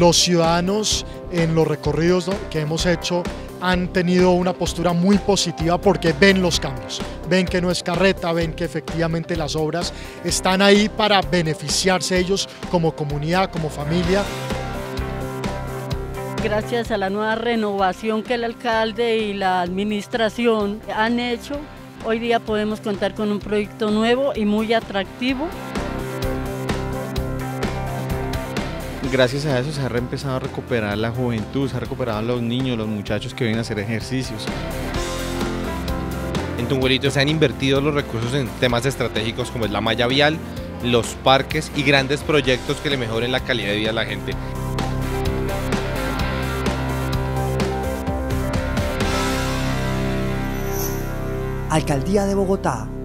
los ciudadanos en los recorridos que hemos hecho han tenido una postura muy positiva porque ven los cambios, ven que no es carreta, ven que efectivamente las obras están ahí para beneficiarse ellos como comunidad, como familia. Gracias a la nueva renovación que el alcalde y la administración han hecho, hoy día podemos contar con un proyecto nuevo y muy atractivo. Gracias a eso se ha empezado a recuperar la juventud, se ha recuperado los niños, los muchachos que vienen a hacer ejercicios. En Tunjuelito se han invertido los recursos en temas estratégicos como es la malla vial, los parques y grandes proyectos que le mejoren la calidad de vida a la gente. Alcaldía de Bogotá.